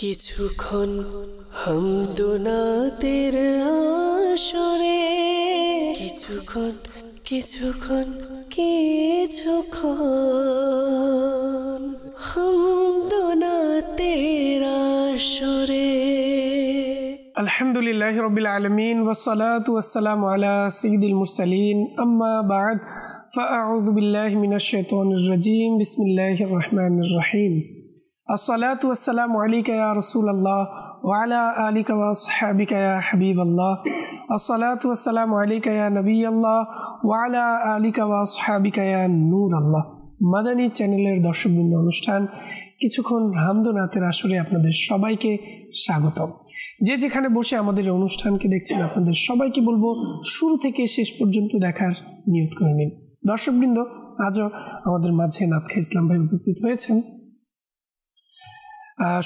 কিছুক্ষণ হামদোনাতের আসরে কিছুক্ষণ কিছুক্ষণ কিছুক্ষণ হামদোনাতের আসরে আলহামদুলিল্লাহি রাব্বিল আলামিন ওয়াস সালাতু ওয়াস সালামু আলা সাইয়্যিদিল মুরসালিন আম্মা বা'দ فأعوذ بالله من الشيطان الرجيم بسم الله الرحمن الرحيم الصلاة والسلام عليك يا رسول الله وعلى آلك وأصحابك يا حبيب الله الصلاة والسلام عليك يا نبي الله وعلى آلك وأصحابك يا نور الله মাদানী চ্যানেলের দর্শকবৃন্দ অনুষ্ঠান কিছুক্ষণ হামদোনাতের আসরে আপনাদের সবাইকে স্বাগতম যে যেখানে বসে আমাদের অনুষ্ঠানকে দেখছেন আপনাদের সবাইকে বলবো শুরু থেকে শেষ পর্যন্ত দেখার নিয়ত করে নিন দর্শকবৃন্দ আজও আমাদের মাঝে নাতখা ইসলাম ভাই উপস্থিত হয়েছেন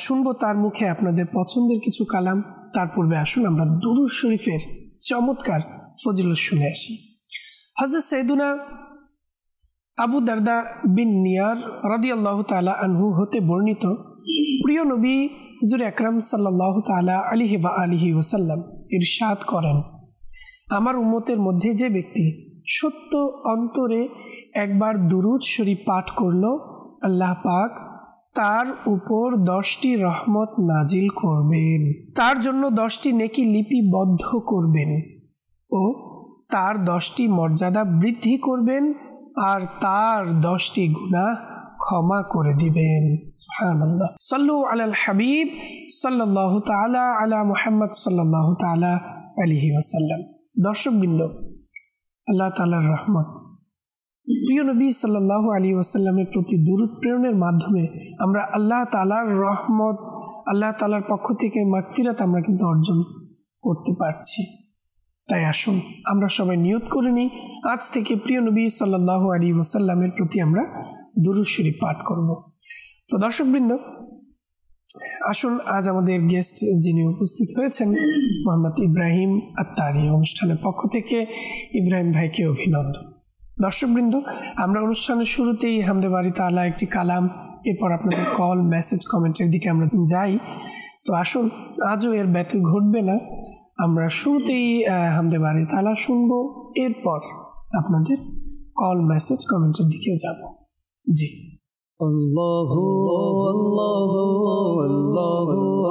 শুনবো তার মুখে আপনাদের পছন্দের কিছু কালাম তার পূর্বে আসুন আমরা দুরূদ শরীফের চমৎকার ফজিলত শুনে আসি হযরত সাইয়েদুনা আবু দারদা বিন নিয়ার রাদিয়াল্লাহু তাআলা আনহু হতে বর্ণিত প্রিয় নবী হুজুর আকরাম সাল্লাল্লাহু তাআলা আলাইহি ওয়া আলিহি ওয়াসাল্লাম ইরশাদ করেন আমার উম্মতের মধ্যে যে ব্যক্তি সত্য অন্তরে একবার দুরূদ শরীফ পাঠ করলো আল্লাহ পাক তার উপর ১০টি রহমত নাজিল করবেন তার জন্য ১০টি নেকি লিপিবদ্ধ করবেন ও তার ১০টি মর্যাদা বৃদ্ধি করবেন আর তার ১০টি গুনাহ ক্ষমা করে দিবেন সুবহানাল্লাহ সাল্লু আলাল হাবিব সাল্লাল্লাহু তাআলা আলা মুহাম্মদ সাল্লাল্লাহু তাআলা আলাইহি ওয়াসাল্লাম দর্শকবৃন্দ আল্লাহ তাআলার রহমত প্রিয় নবী সাল্লাল্লাহু আলাইহি ওয়াসাল্লামের প্রতি দুরূদ প্রেরণের মাধ্যমে আমরা আল্লাহ তাআলার রহমত আল্লাহ তাআলার পক্ষ থেকে মাগফিরাত আমরা কিন্তু অর্জন করতে পারছি তাই আসুন আমরা সবাই নিয়ত করে নিই আজ থেকে প্রিয় নবী সাল্লাল্লাহু আলাইহি ওয়াসাল্লামের প্রতি আমরা দুরূদ শরীফ পাঠ করব তো দর্শকবৃন্দ আসুন আজ আমাদের গেস্ট যিনি উপস্থিত হয়েছেন মোহাম্মদ ইব্রাহিম আত্তারি অনুষ্ঠানের পক্ষ থেকে ইব্রাহিম ভাইকে অভিনন্দন দর্শকবৃন্দ আমরা অনুষ্ঠানের শুরুতেই হামদে বাড়ি তাআলা একটি কালাম এরপর আপনাদের কল মেসেজ কমেন্টের দিকে আমরা যাই তো আসুন আজও এর ব্যতিক্রম ঘটবে না আমরা শুরুতেই হামদে বাড়ি তাআলা শুনবো এরপর আপনাদের কল মেসেজ কমেন্টের দিকে যাব জি আল্লাহু আল্লাহু আল্লাহু আল্লাহু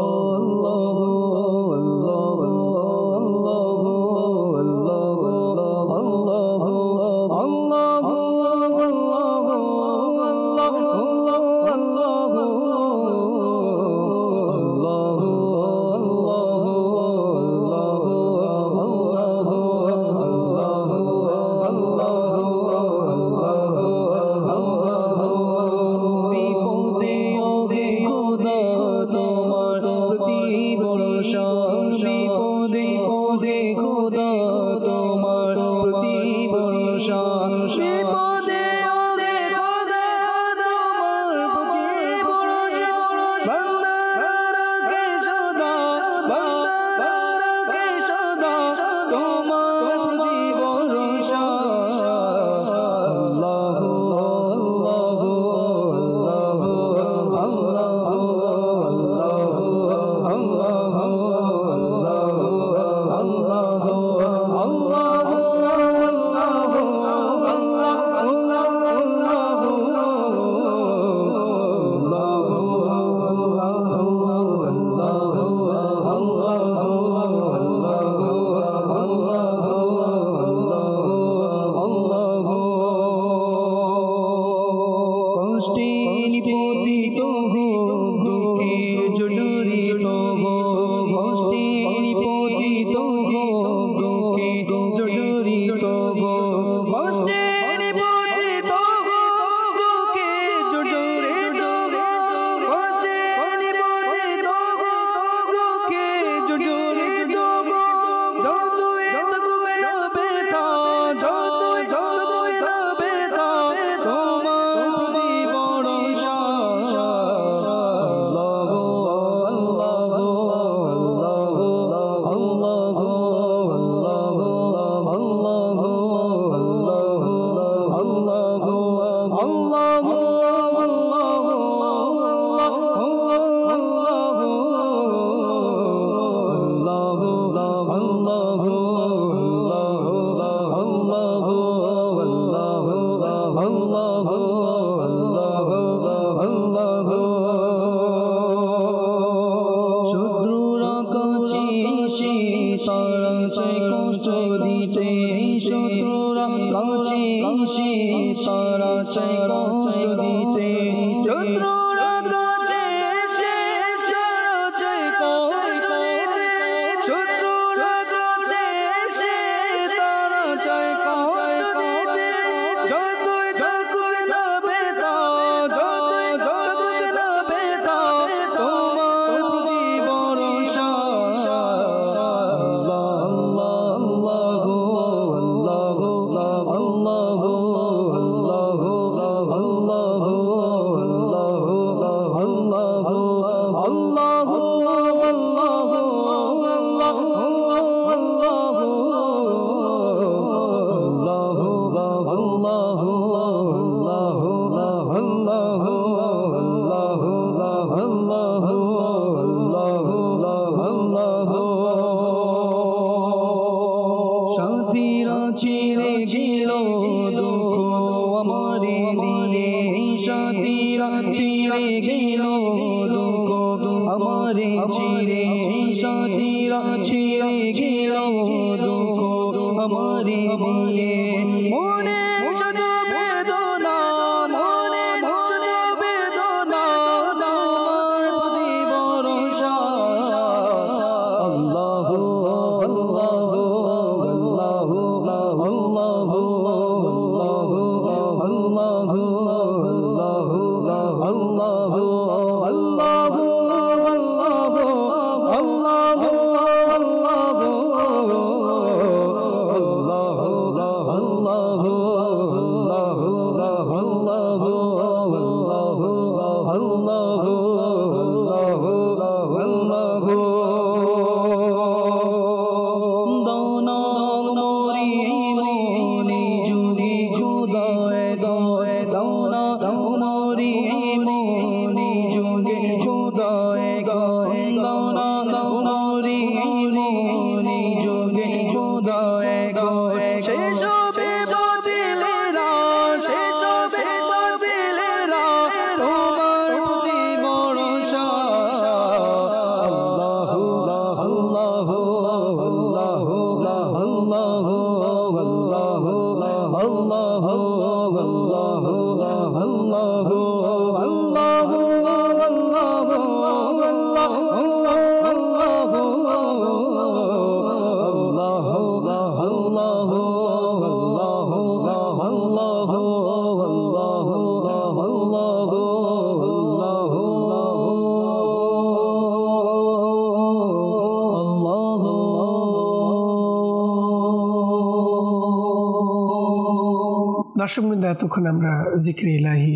দর্শক বৃন্দ, এতক্ষণ আমরা জিক্রে ইলাহি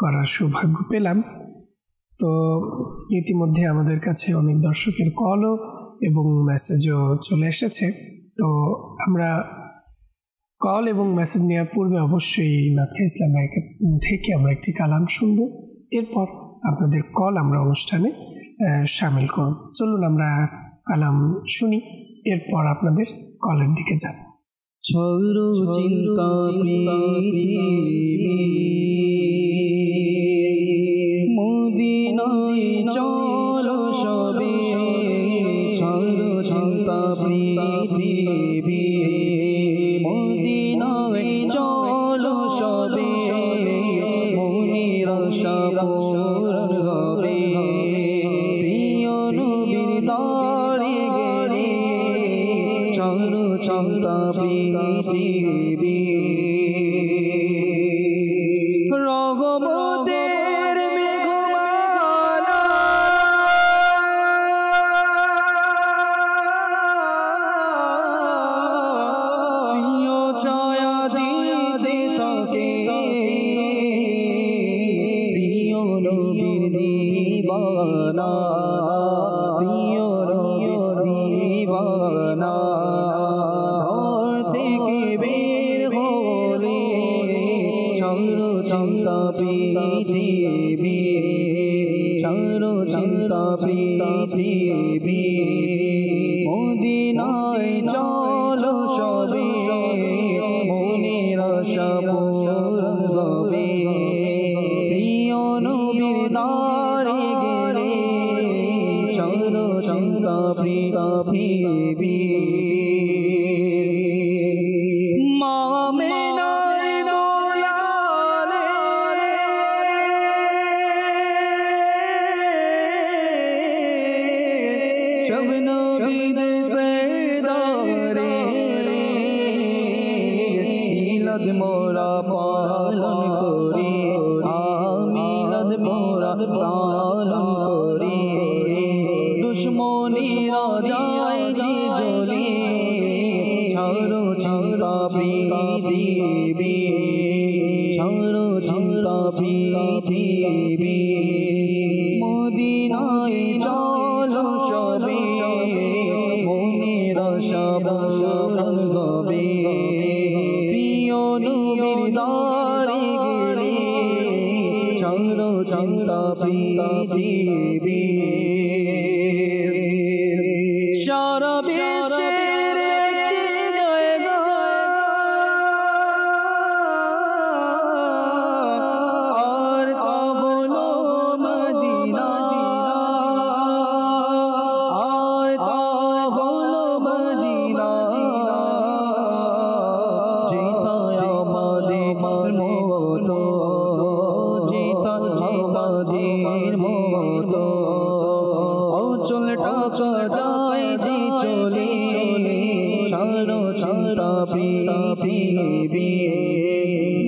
করার সৌভাগ্য পেলাম। তো ইতিমধ্যে আমাদের কাছে অনেক দর্শকের কলও এবং মেসেজও চলে এসেছে। তো আমরা কল এবং মেসেজ নেওয়ার পূর্বে অবশ্যই নাতখা ইসলাম ভাইকে থেকে আমরা একটি কালাম শুনব, এরপর আপনাদের কল আমরা অনুষ্ঠানে সামিল করব। চলুন আমরা কালাম শুনি, এরপর আপনাদের কলের দিকে যাব। ছড়ো চিন্তা পৃথিবী মদিনায় চলো সবে, ছড়ো চিন্তা পৃথিবী মদিনায় চলো সবে, মনির সবর হবে প্রিয় নবীর দারে গরে, ছড়ো চিন্তা Mama, সব নবীদের সরদারে মিলাদ মোরা পালন করি মিলাদ মোরা পালন করি দুশমনিরা যায় জ্বলি ছাড়ো চিন্তা পৃথিবী ছাড়ো চিন্তা পৃথিবী মদিনায় চলো সবে মনিরা সবরণ হবে প্রিয় নবীর দারে গেলে ছাড়ো চিন্তা পৃথিবী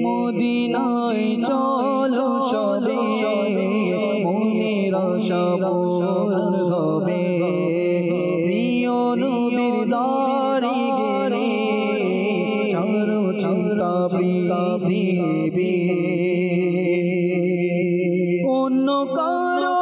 মদিনায় চলো সবে মনের আশা পূরণ হবে প্রিয় নবীর দারে গেলে ছাড়ো চিন্তা পৃথিবী অন্য কারো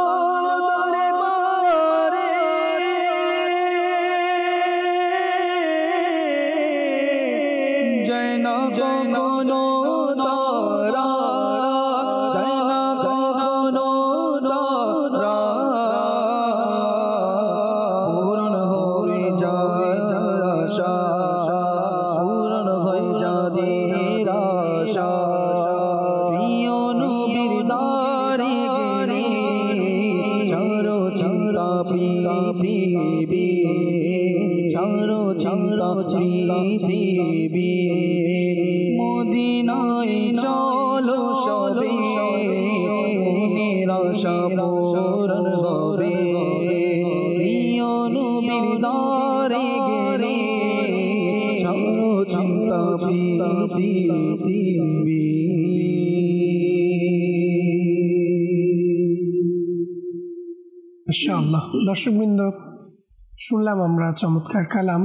মদিনায় চলো সবে মনের আশা পূরণ হবে প্রিয় নবীর দারে গেলে ছাড়ো চিন্তা ইনশাআল্লাহ। দর্শকবৃন্দ, শুনলাম আমরা চমৎকার কালাম।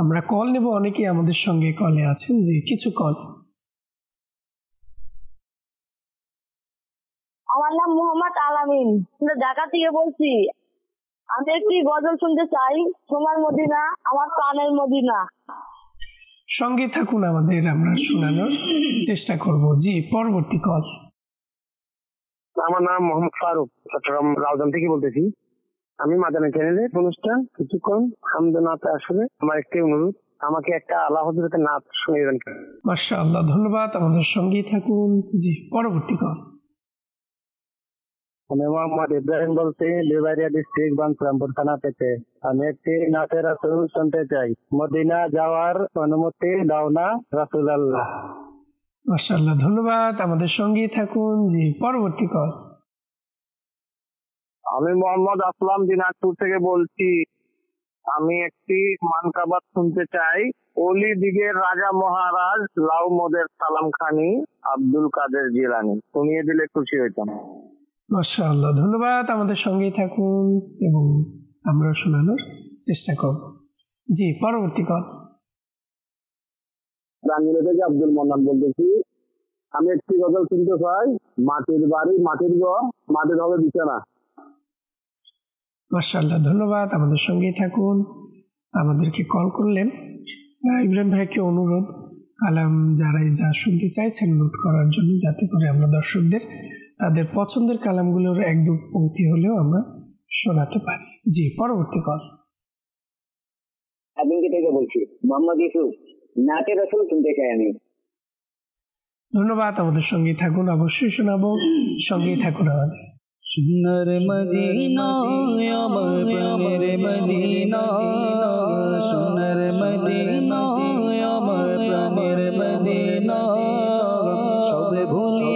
আমরা কল নেব, অনেকেই আমাদের সঙ্গে কলে আছেন। জি, কিছু কল। আমার নাম মোহাম্মদ আলামিন, ঢাকা থেকে বলছি। আমি একটি গজল শুনতে চাই, তোমার মদিনা আমার প্রাণের মদিনা। সঙ্গে থাকুন আমাদের, আমরা শোনানোর চেষ্টা করব। জি, পরবর্তী কল। আমার নাম মোহাম্মদ ফারুক, চট্টগ্রাম রাউজান থেকে বলতেছি। আমি মাদানি চ্যানেলে অনুষ্ঠান কিছুক্ষণ হামদনাতে আসলে আমার একটি অনুরোধ, আমাকে একটা আলা হযরতের নাত শুনিয়ে দেন। মাশাআল্লাহ, ধন্যবাদ, আমাদের সঙ্গেই থাকুন। জি, পরবর্তী কল। আমি মোহাম্মদ ইব্রাহিম বলছি, লেবারিয়া ডিস্ট্রিক্ট, বানপুরামপুর থানা থেকে। আমি একটি নাতে রাসূল শুনতে চাই, মদিনা যাওয়ার অনুমতি দাও না রাসূলুল্লাহ। মাশাআল্লাহ, ধন্যবাদ, আমাদের সঙ্গেই থাকুন। জি, পরবর্তী কল। আমি মোহাম্মদ আসলাম, দিনাজপুর থেকে বলছি। আমি একটি মানকাবাত শুনতে চাই, ওলি দিগের রাজা মহারাজ লাউ মোদের সালাম খানি আব্দুল কাদের জিলানী, শুনিয়ে দিলে খুশি হইতাম। মাশাআল্লাহ, ধন্যবাদ, আমাদের সঙ্গেই থাকুন এবং আমরা শোনানোর চেষ্টা করব। জি, পরবর্তী কল। বাংলা থেকে আব্দুল মোনাম বলতেছি। আমি একটি গজল শুনতে চাই, মাটির বাড়ি মাটির ঘর মাটির হবে বিছানা। মাশাআল্লাহ, ধন্যবাদ, আমাদের সঙ্গেই থাকুন। আমাদেরকে কল করলেন। ইব্রাহিম ভাইকে অনুরোধ, কালাম যারাই যা শুনতে চাইছেন নোট করার জন্য, যাতে করে আমরা দর্শকদের তাদের পছন্দের কালামগুলোর এক দু পংক্তি হলেও আমরা শোনাতে পারি। জি, পরবর্তী কল। আদিনকে থেকে বলছি, মোহাম্মদ ইউসুফ, নাতে রাসূল শুনতে চাই আমি। ধন্যবাদ, আমাদের সঙ্গেই থাকুন, অবশ্যই শোনাবো, সঙ্গেই থাকুন আমাদের। সুন্দর মদিনা আমার প্রাণের মদিনা, সুন্দর মদিনা আমার প্রাণের মদিনা, সবে ভুলি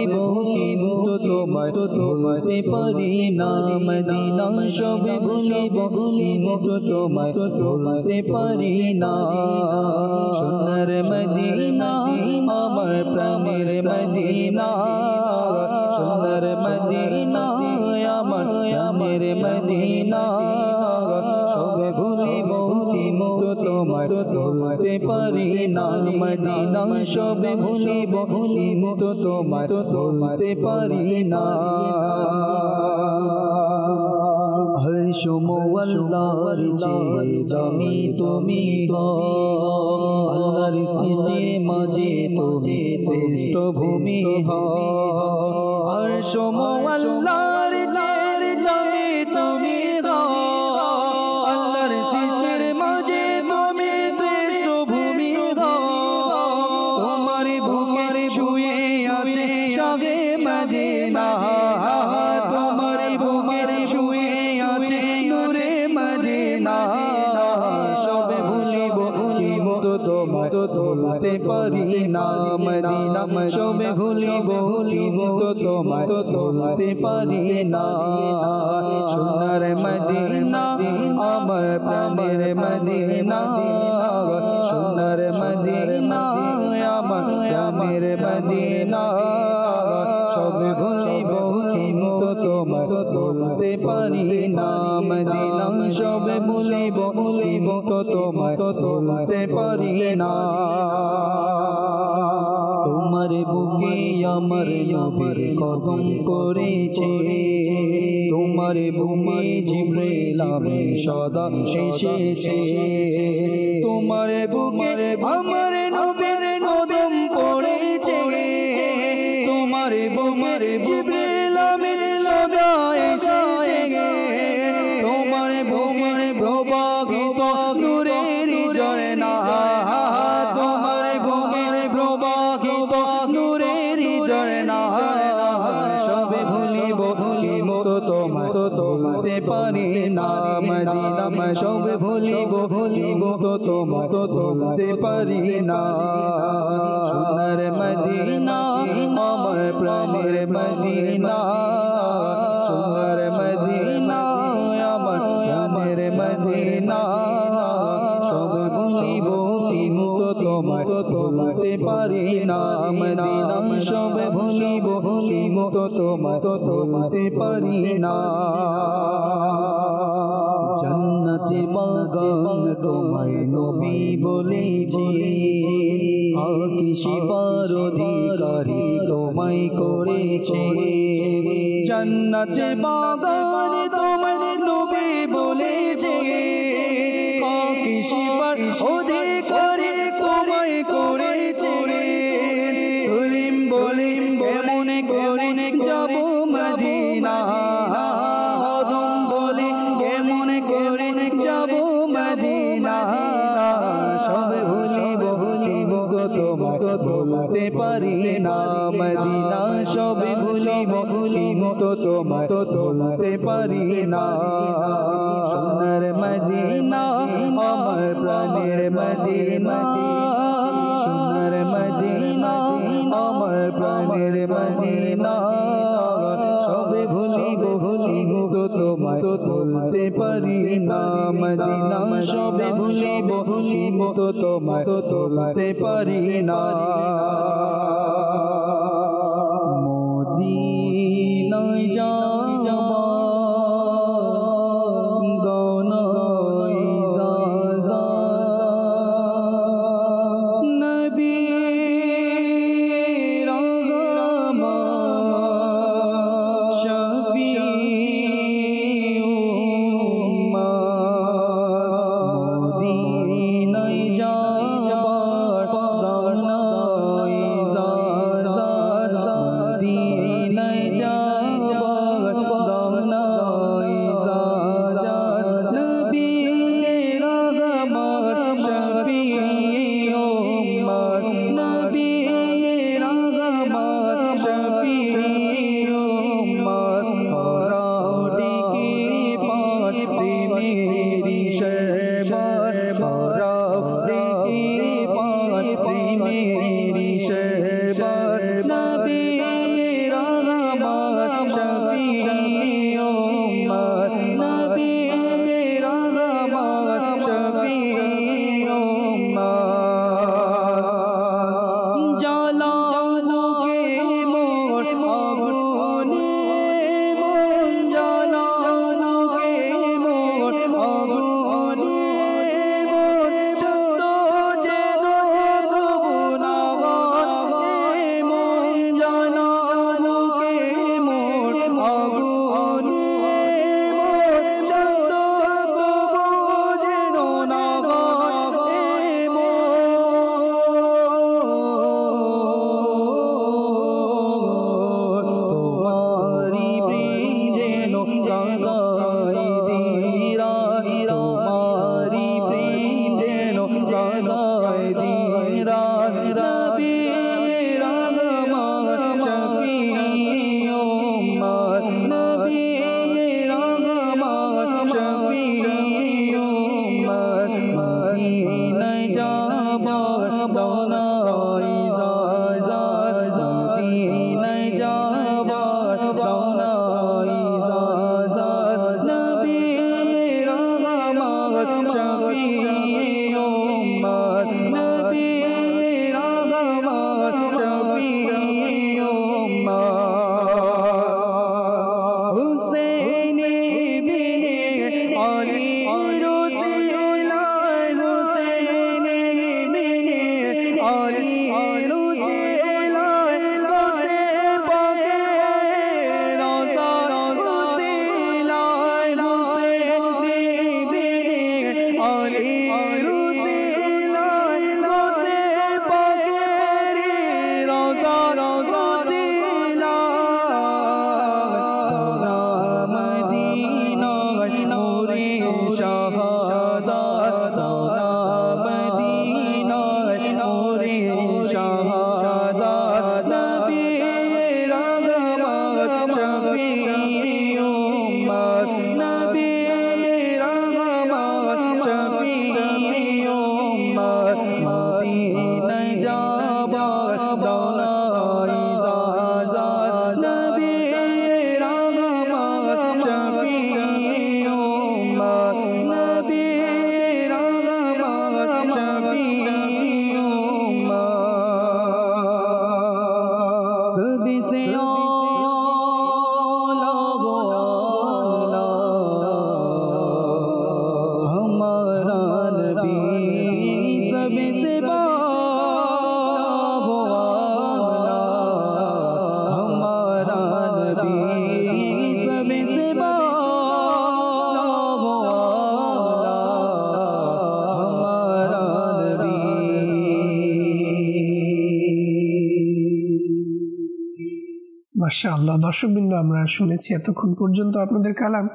মাশাআল্লাহ দর্শকবৃন্দ আমরা শুনেছি এতক্ষণ পর্যন্ত আপনাদের কালাম।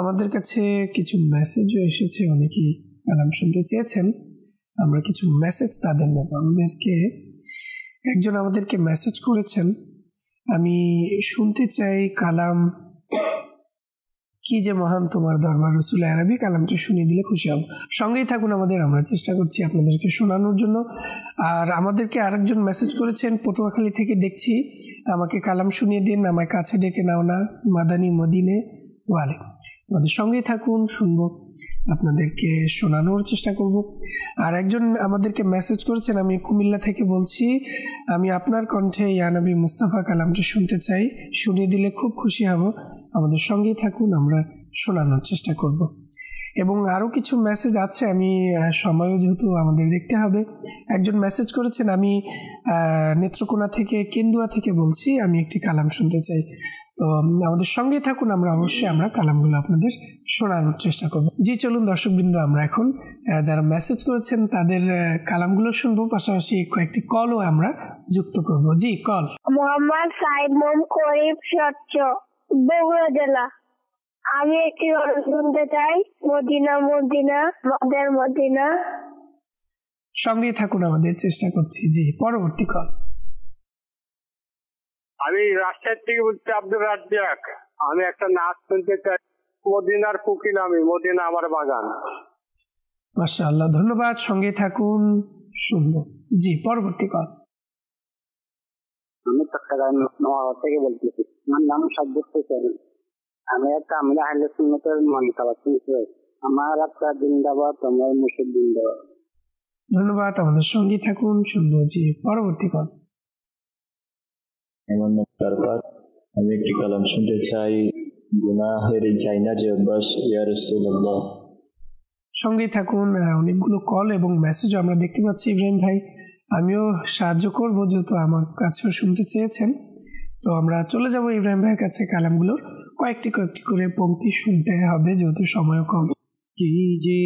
আমাদের কাছে কিছু মেসেজও এসেছে, অনেকেই কালাম শুনতে চেয়েছেন, আমরা কিছু মেসেজ তাদের নেব। একজন আমাদেরকে মেসেজ করেছেন, আমি শুনতে চাই কালাম কি যে মহান তোমার দরবার রসুল আরবি, কালামটা শুনিয়ে দিলে খুশি হব। সঙ্গেই থাকুন আমাদের, আমরা চেষ্টা করছি আপনাদেরকে শোনানোর জন্য। আর আমাদেরকে আরেকজন মেসেজ করেছেন, পটুয়াখালী থেকে দেখছি, আমাকে কালাম শুনিয়ে দিন, আমায় কাছে ডেকে নাও না মাদানী মদিনে ওয়ালে। আমাদের সঙ্গেই থাকুন, শুনবো, আপনাদেরকে শোনানোর চেষ্টা করব। আর একজন আমাদেরকে মেসেজ করেছেন, আমি কুমিল্লা থেকে বলছি, আমি আপনার কণ্ঠে ইয়া নবী মুস্তাফা কালামটা শুনতে চাই, শুনিয়ে দিলে খুব খুশি হব। আমাদের সঙ্গেই থাকুন, আমরা শোনানোর চেষ্টা করব। এবং আরও কিছু মেসেজ আছে, আমি সময়ও যেহেতু আমাদের দেখতে হবে। একজন মেসেজ করেছেন, আমি নেত্রকোনা থেকে, কেন্দুয়া থেকে বলছি, আমি একটি কালাম শুনতে চাই। তো আমাদের সঙ্গেই থাকুন, আমরা অবশ্যই আমরা কালামগুলো আপনাদের শোনানোর চেষ্টা করব। জি চলুন দর্শকবৃন্দ, আমরা এখন যারা মেসেজ করেছেন তাদের কালামগুলো শুনবো, পাশাপাশি কয়েকটি কলও আমরা যুক্ত করব। জি কল। মোহাম্মদ সাইদ মোম করিম সচ্চ, বগুড়া জেলা। আমি একটি গান শুনতে চাই, মদিনা মদিনা মদের মদিনা। সঙ্গে থাকুন, আমাদের চেষ্টা করছি। জি পরবর্তী কল। আমি রাস্তার থেকে বলছি আব্দুর রাজ্জাক, আমি একটা নাচ শুনতে চাই, মদিনার কোকিল আমি, মদিনা আমার বাগান। মাশাআল্লাহ ধন্যবাদ, সঙ্গে থাকুন, শুনবো। জি পরবর্তী কল। আমি চট্টগ্রাম নওগাঁ থেকে বলছি, আমার নাম সাব্বির হোসেন, আমি একটা আমরা আহলে সুন্নতের মুনাজাত শুনতে চাই, আমার আপনার জিন্দাবাদ, আমার মুর্শিদ জিন্দাবাদ। ধন্যবাদ, আমাদের সঙ্গে থাকুন, শুনবো। জি পরবর্তী কল। আমার নাম কারবার, আমি একটি কালাম শুনতে চাই, গুনাহের চাই না যে অভ্যাস, ইয়া রাসূলুল্লাহ। সঙ্গেই থাকুন, অনেকগুলো কল এবং মেসেজ আমরা দেখতে পাচ্ছি। ইব্রাহিম ভাই, আমিও সাহায্য করবো, যেহেতু আমার কাছেও শুনতে চেয়েছেন। তো আমরা চলে যাব ইব্রাহিম ভাইয়ের কাছে, কালামগুলোর কয়েকটি কয়েকটি করে পংক্তি শুনতে হবে, যেহেতু সময় কম। কি যে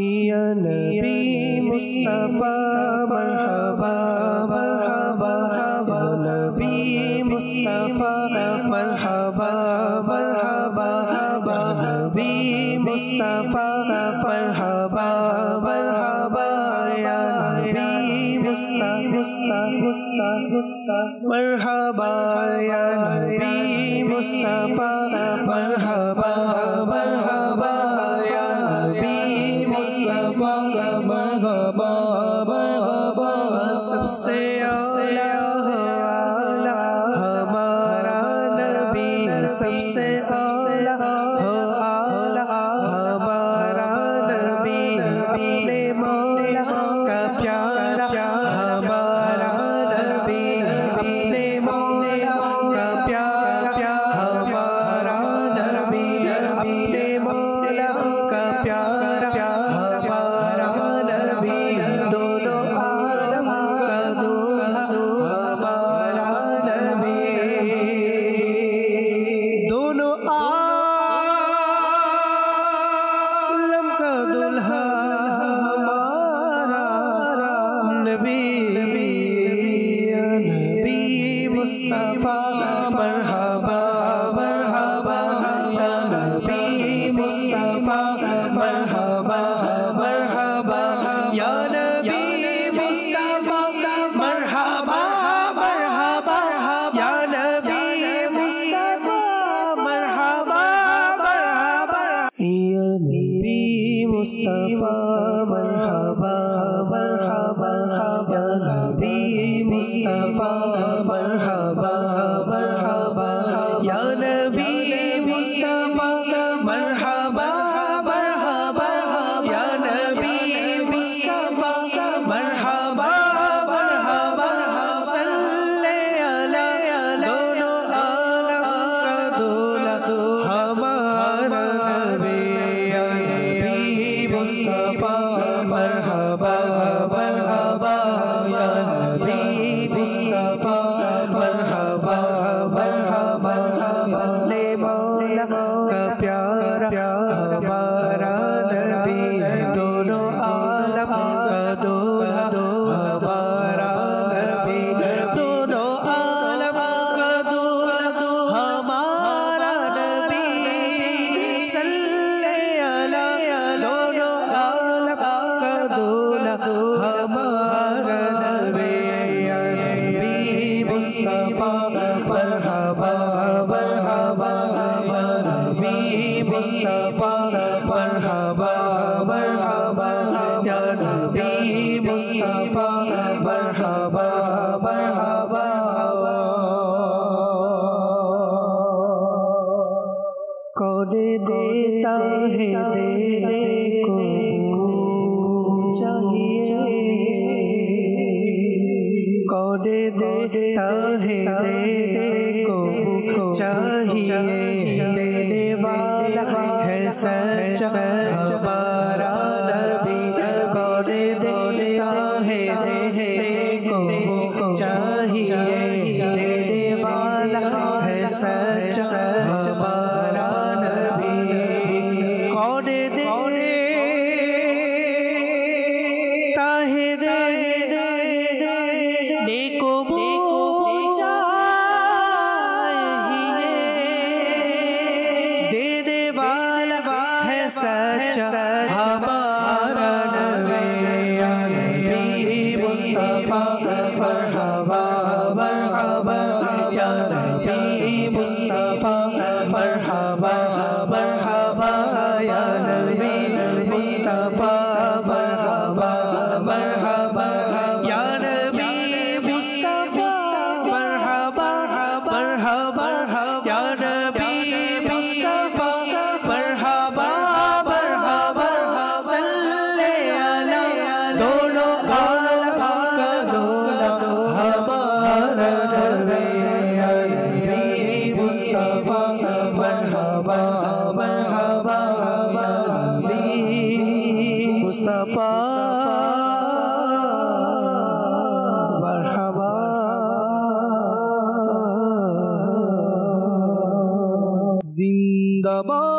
يا نبي مصطفى مرحبا مرحبا يا نبي مصطفى مرحبا مرحبا يا نبي مصطفى مرحبا مرحبا يا نبي مصطفى مرحبا يا نبي مصطفى مرحبا مرحبا يا نبي مصطفى مرحبا مرحبا सबसे आला आला हमारा नबी सबसे आला आला हमारा नबी अपने मौला का प्यारा हमारा नबी अपने मौला का प्यारा हमारा नबी अपने मौला का प्यारा हमारा नबी दोनों مصطفى مرحبا مرحبا يا نبي مصطفى مرحبا مرحبا يا نبي مصطفى مرحبا مرحبا يا نبي مصطفى مرحبا مرحبا يا نبي مصطفى مرحبا مرحبا يا نبي مصطفى مرحبا مرحبا يا نبي مصطفى مرحبا مرحبا يا نبي مصطفى مرحبا مرحبا صلي على دونو عالم کا دولت ہمارا نبی یا نبی مصطفى مرحبا مرحبا يا نبي مصطفى مرحبا مرحبا اپنے مولا کا پیارا ہمارا نبی دونوں عالم کا دولت ہمارا نبی دونوں عالم کا دولت ہمارا نبی صلی علی دونوں عالم کا دولت ہمارا نبی مصطفى مرحبا مرحبا يا نبي مصطفى مرحبا مرحبا يا نبي مصطفى مرحبا مرحبا कौन देता है देने को चाहिए कौन देता है देने को चाहिए देने वाला है सच्चा हमारा नबी कौन देता है देने को चाहिए देने वाला है सच्चा हमारा नबी कौन देता है हमारा नबी या नबी मुस्तफा मरहबा मरहबा या नबी मुस्तफा मरहबा मरहबा या नबी मुस्तफा मरहबा मरहबा या नबी मुस्तफा मरहबा मरहबा या नबी मुस्तफा मरहबा مصطفى مرحبا زندہ باد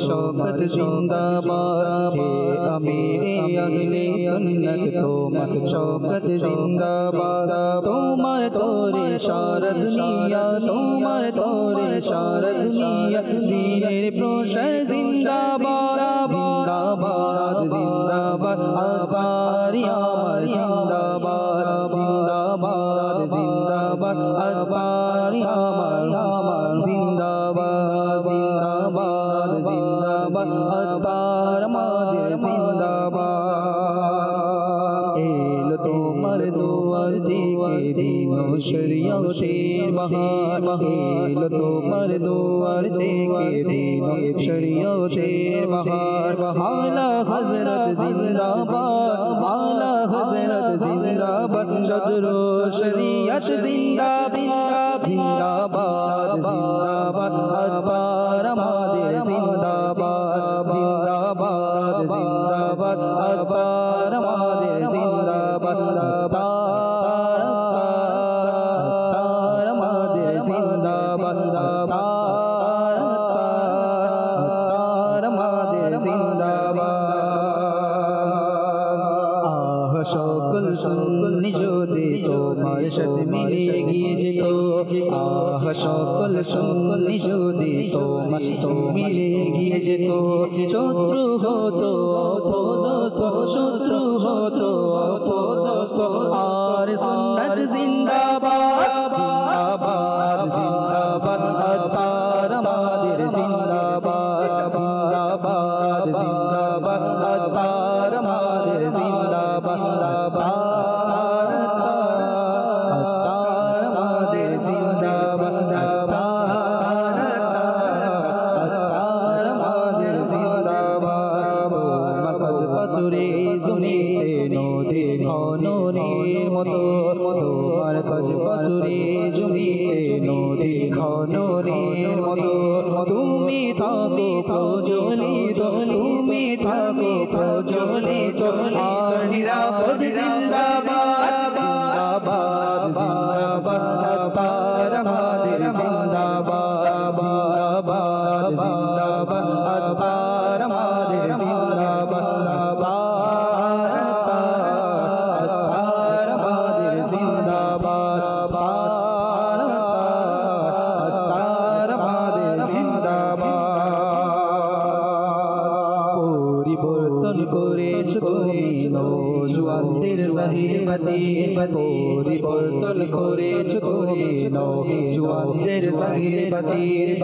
شوقت زندہ باد ہے امیر اہل سنت تمہار شوقت زندہ باد تمہار تور شارد نیا تمہار تور شارد نیا دین پروشر زندہ باد زندہ باد زندہ باد اقبار یار زندہ باد زندہ باد زندہ باد اقبار یار زندہ باد زندہ باد اقبار مادر زندہ باد ایل تمہار دوار دیکھے دینو شریعت تیر بہار ایل تمہار دوار دیکھے دینو شریعت تیر بہار اعلیٰ حضرت زندہ باد اعلیٰ حضرت زندہ باد صدر شریعت زندہ باد زندہ باد زندہ باد اقبار مادر زندہ باد সকল সকল যদি তোমার মিলে গিয়ে যেত শত্রু হতো অপদস্থ শত্রু হতো অপদস্থ আর সুন্নাত জিন্দাবাদ জিন্দাবাদ জিন্দাবাদ আকবার আমাদের জিন্দাবাদ জিন্দাবাদ জিন্দাবাদ আকবার আমাদের জিন্দাবাদ জিন্দাবাদ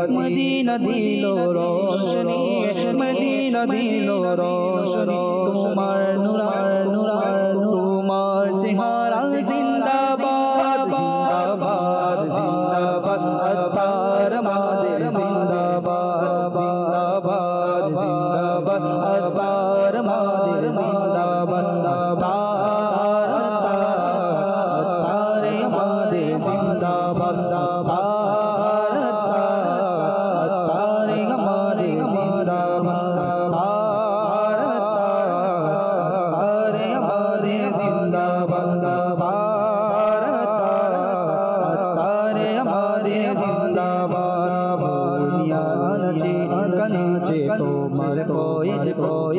مدینہ دیلو روشنی مدینہ دیلو روشنی تمہار نورار نورار تمہار چہارہ زندہ باد زندہ باد زندہ باد اقبار مادر زندہ باد زندہ باد زندہ باد اقبار مادر زندہ باد اقبار مادر زندہ باد پہنچ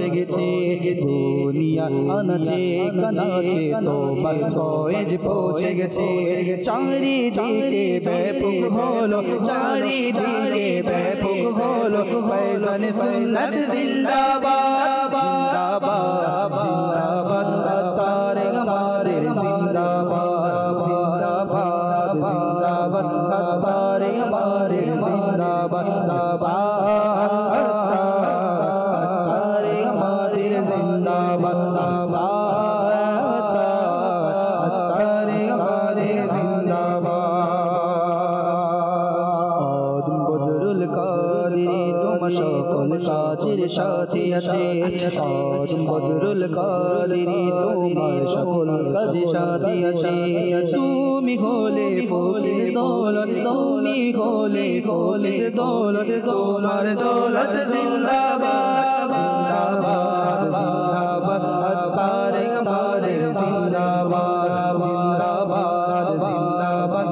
گئے چاری دیکھے بیپک ہولو چاری دیکھے بیپک ہولو فیضان سنت زندہ باد زندہ باد زندہ باد اقبار ہمارے زندہ باد زندہ باد زندہ باد اقبار ہمارے زندہ باد زندہ باد সকল কাজের সাথে আছে তাজ বদরুল কাদেরি তোমার সকল কাজের সাথে আছে তুমি হলে ফুলের দৌলত তুমি হলে ফুলের দৌলত তোমার দৌলত জিন্দাবাদ জিন্দাবাদ জিন্দাবাদ বারে বারে জিন্দাবাদ জিন্দাবাদ জিন্দাবাদ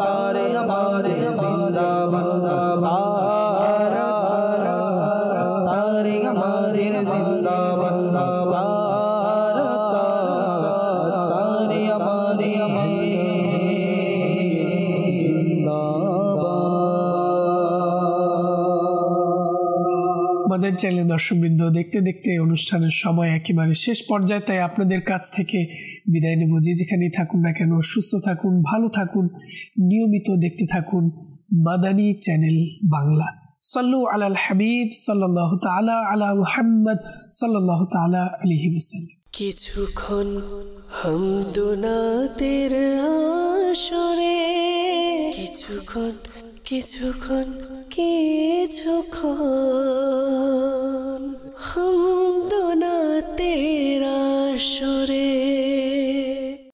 বারে বারে জিন্দাবাদ আমাদের চ্যানেলে দর্শকবৃন্দ দেখতে দেখতে অনুষ্ঠানের সময় একেবারে শেষ পর্যায়ে, তাই আপনাদের কাছ থেকে বিদায় নেব। যে যেখানেই থাকুন না কেন সুস্থ থাকুন, ভালো থাকুন, নিয়মিত দেখতে থাকুন মাদানী চ্যানেল বাংলা। সল্লু আলাল হাবিব সাল্লাল্লাহু তাআলা আলা মুহাম্মদ সাল্লাল্লাহু তাআলা আলাইহি ওয়াসাল্লাম। কিছুক্ষণ হামদুনাতের আসরে কিছুক্ষণ কিছুক্ষণ কিছুক্ষণ হামদুনাতের আসরে।